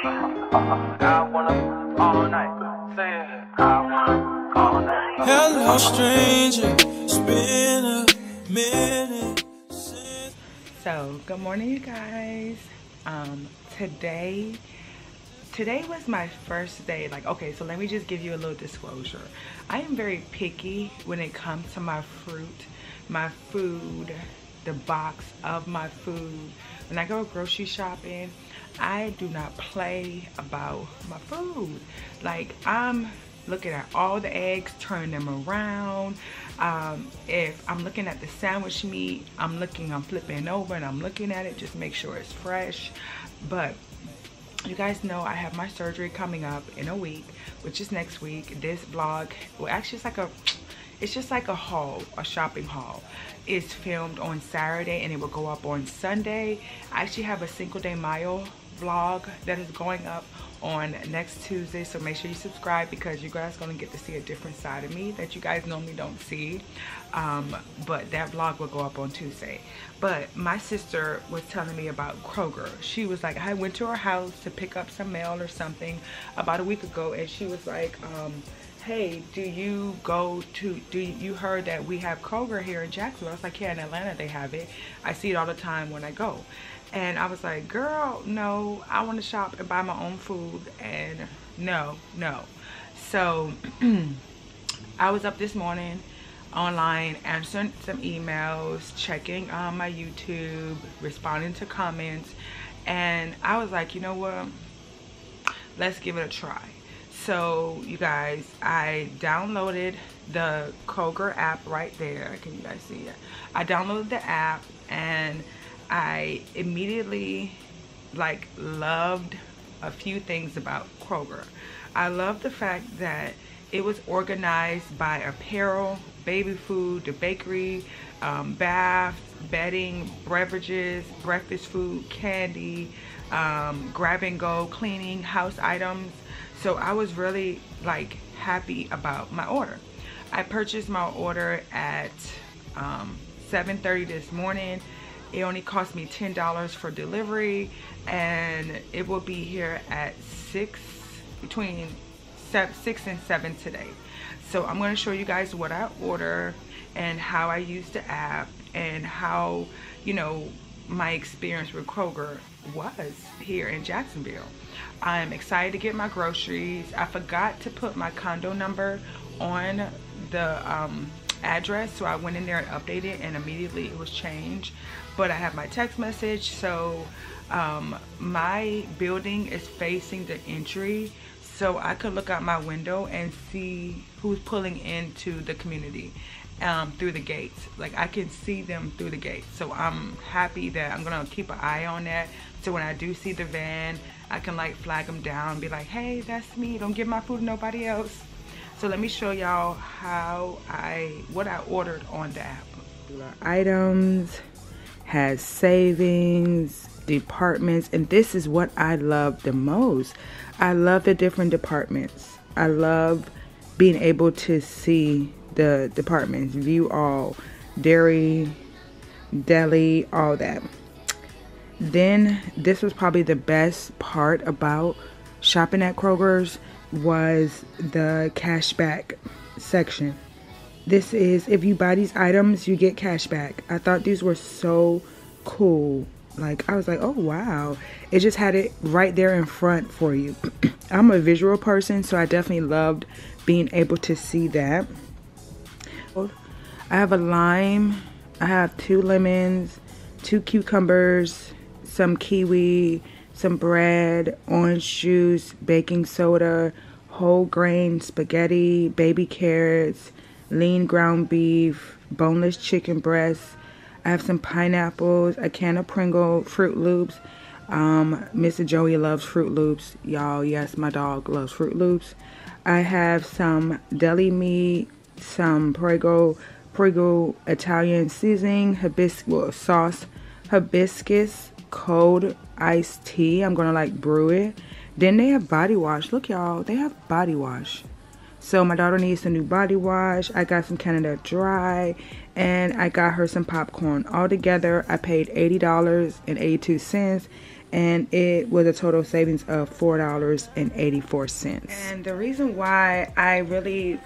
I want it all night. Say it. I want it all night. Hello, stranger. It's been a minute since. So, good morning, you guys. Today was my first day. Like, okay, so let me just give you a little disclosure. I am very picky when it comes to my fruit, my food, the box of my food. When I go grocery shopping, I do not play about my food. Like, I'm looking at all the eggs, turn them around. If I'm looking at the sandwich meat, I'm flipping over and I'm looking at it, just make sure it's fresh. But you guys know I have my surgery coming up in a week, which is next week. This vlog, well, actually it's just like a haul, a shopping haul. It's filmed on Saturday and it will go up on Sunday. I actually have a Cinco de Mayo vlog that is going up on next Tuesday, so make sure you subscribe because you guys are going to get to see a different side of me that you guys normally don't see. But that vlog will go up on Tuesday. But my sister was telling me about Kroger. She was like, I went to her house to pick up some mail or something about a week ago, and she was like, hey, do you heard that we have Kroger here in Jacksonville? I was like, yeah, in Atlanta they have it. I see it all the time when I go. And I was like, girl, no, I want to shop and buy my own food, and no. So I was up this morning online answering some emails, checking on my YouTube, responding to comments, and I was like, you know what, let's give it a try. So you guys, I downloaded the Kroger app right there. Can you guys see it? I downloaded the app and I immediately loved a few things about Kroger. I love the fact that it was organized by apparel, baby food, the bakery, bath, bedding, beverages, breakfast food, candy, grab and go, cleaning, house items. So I was really happy about my order. I purchased my order at 7:30 this morning. It only cost me $10 for delivery, and it will be here at between 6 and 7 today. So I'm going to show you guys what I order and how I use the app and how, you know, my experience with Kroger was here in Jacksonville. I'm excited to get my groceries. I forgot to put my condo number on the address, so I went in there and updated, and immediately it was changed. But I have my text message, so my building is facing the entry, so I could look out my window and see who's pulling into the community through the gates. Like, I can see them through the gates, so I'm happy that I'm gonna keep an eye on that. So when I do see the van, I can flag them down and be like, hey, that's me, don't give my food to nobody else. So let me show y'all how what I ordered on the app. Items has savings, departments, and this is what I love the most. I love the different departments. I love being able to see the departments, view all, dairy, deli, all that. Then this was probably the best part about shopping at Kroger's was the cashback section. This is if you buy these items, you get cashback. I thought these were so cool. I was like, oh wow, it just had it right there in front for you. I'm a visual person, so I definitely loved being able to see that. I have a lime, I have 2 lemons, 2 cucumbers, some kiwi, some bread, orange juice, baking soda, whole grain spaghetti, baby carrots, lean ground beef, boneless chicken breasts. I have some pineapples, a can of Prego, Fruit Loops. Mr. Joey loves Fruit Loops. Y'all, yes, my dog loves Fruit Loops. I have some deli meat, some Prego Italian seasoning, hibiscus, cold iced tea. I'm gonna brew it. Then they have body wash. Look y'all, they have body wash, so my daughter needs some new body wash. I got some Canada Dry, and I got her some popcorn. All together I paid $80.82, and it was a total savings of $4.84. And the reason why I really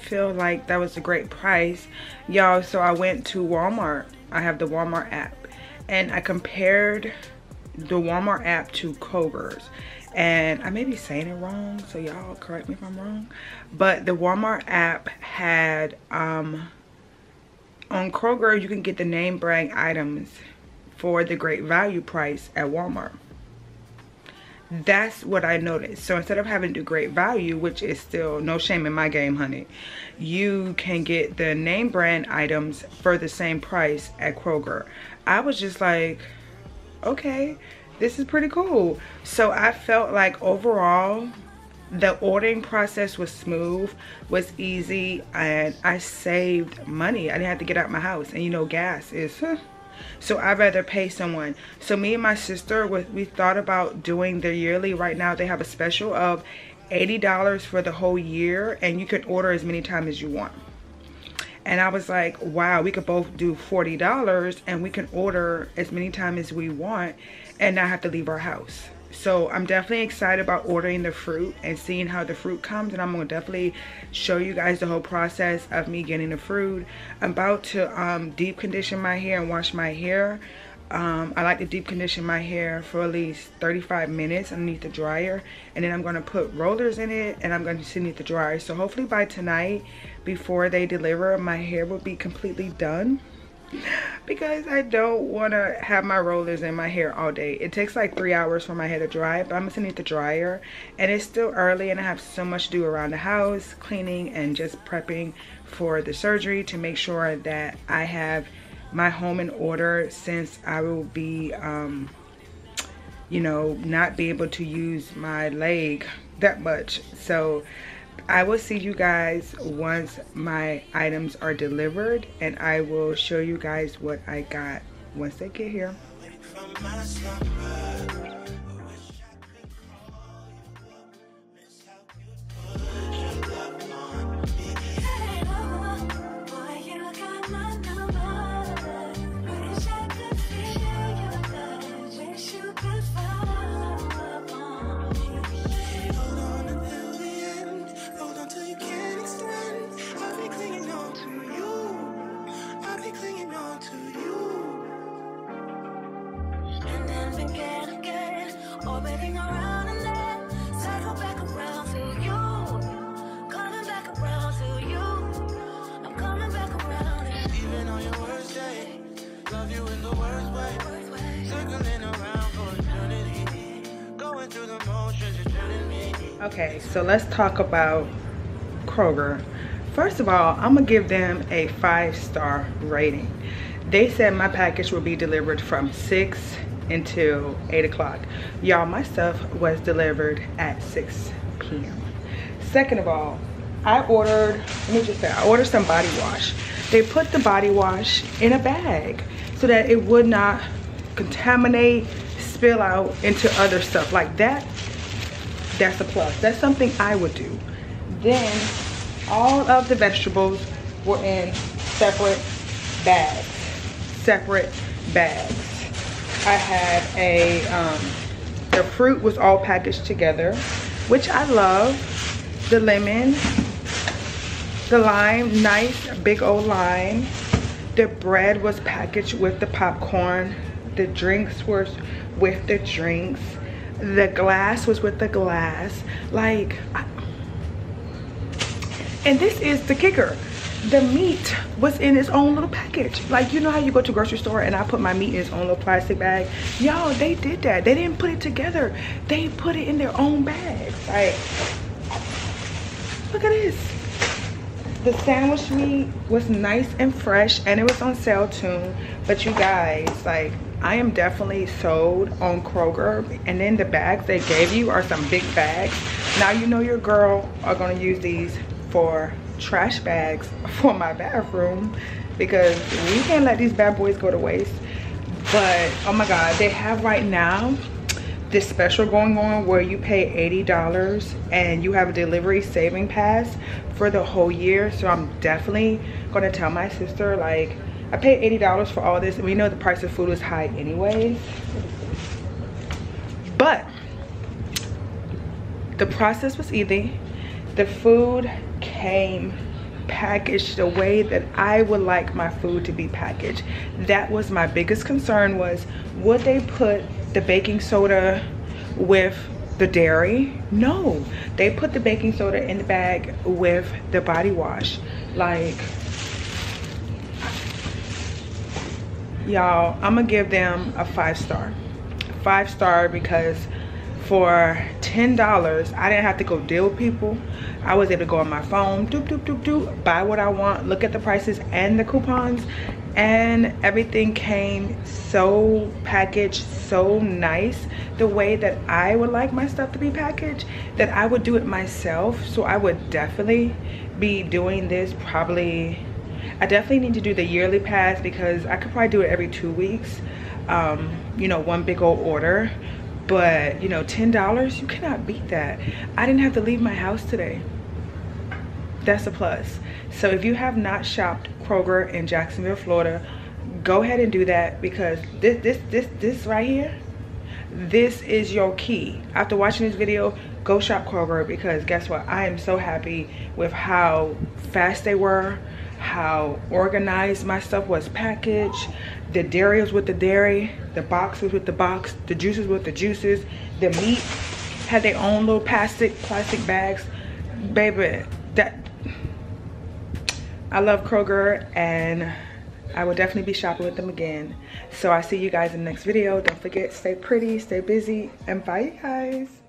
feel like that was a great price, y'all, so I went to Walmart. I have the Walmart app, and I compared the Walmart app to Kroger's. And I may be saying it wrong, so y'all correct me if I'm wrong, but the Walmart app had on Kroger you can get the name brand items for the great value price at Walmart. That's what I noticed. So instead of having the great value, which is still no shame in my game, honey, you can get the name brand items for the same price at Kroger. I was just like, okay, this is pretty cool. So I felt like overall the ordering process was smooth, was easy, and I saved money. I didn't have to get out my house, and you know gas is so I'd rather pay someone. So me and my sister, we thought about doing the yearly. Right now they have a special of $80 for the whole year, and you can order as many times as you want. And I was like, wow, we could both do $40 and we can order as many times as we want and not have to leave our house. So I'm definitely excited about ordering the fruit and seeing how the fruit comes. And I'm going to definitely show you guys the whole process of me getting the fruit. I'm about to deep condition my hair and wash my hair. I like to deep condition my hair for at least 35 minutes underneath the dryer, and then I'm going to put rollers in it and I'm going to sit underneath the dryer. So hopefully by tonight, before they deliver, my hair will be completely done, because I don't want to have my rollers in my hair all day. It takes like 3 hours for my hair to dry, but I'm going to sit underneath the dryer, and it's still early and I have so much to do around the house, cleaning and just prepping for the surgery to make sure that I have my home in order, since I will be you know, not be able to use my leg that much. So I will see you guys once my items are delivered, and I will show you guys what I got once they get here. Okay, so let's talk about Kroger. First of all, I'm gonna give them a 5-star rating. They said my package will be delivered from 6 until 8 o'clock. Y'all, my stuff was delivered at 6 p.m. Second of all, I ordered some body wash. They put the body wash in a bag so that it would not contaminate, spill out into other stuff like that. That's a plus. That's something I would do. Then all of the vegetables were in separate bags. Separate bags. I had a, the fruit was all packaged together, which I love. The lemon, the lime, nice big old lime. The bread was packaged with the popcorn. The drinks were with the drinks. The glass was with the glass. Like, and this is the kicker. The meat was in its own little package. Like, you know how you go to a grocery store and I put my meat in its own little plastic bag? Y'all, they did that. They didn't put it together. They put it in their own bags. Like, look at this. The sandwich meat was nice and fresh, and it was on sale too. But you guys, like, I am definitely sold on Kroger. And then the bags they gave you are some big bags. Now you know your girl are gonna use these for trash bags for my bathroom, because we can't let these bad boys go to waste. But oh my God, they have right now this special going on where you pay $80 and you have a delivery saving pass for the whole year. So I'm definitely gonna tell my sister, like, I paid $80 for all this, and we know the price of food is high anyways. The process was easy. The food came packaged the way that I would like my food to be packaged. That was my biggest concern, was would they put the baking soda with the dairy? No, they put the baking soda in the bag with the body wash. Like, y'all, I'm gonna give them a 5-star because for $10, I didn't have to go deal with people. I was able to go on my phone, doop, doop, doop, doop, buy what I want, look at the prices and the coupons, and everything came so packaged, so nice, the way that I would like my stuff to be packaged, that I would do it myself. So I would definitely be doing this probably, I definitely need to do the yearly pass because I could probably do it every 2 weeks, you know, one big old order. But, you know, $10, you cannot beat that. I didn't have to leave my house today. That's a plus. So if you have not shopped Kroger in Jacksonville, Florida, go ahead and do that, because this right here, this is your key. After watching this video, go shop Kroger, because guess what? I am so happy with how fast they were, how organized my stuff was packaged. The dairy was with the dairy, the box was with the box, the juices with the juices, the meat had their own little plastic bags. Baby, that, I love Kroger, and I will definitely be shopping with them again. So I see you guys in the next video. Don't forget, stay pretty, stay busy, and bye, you guys.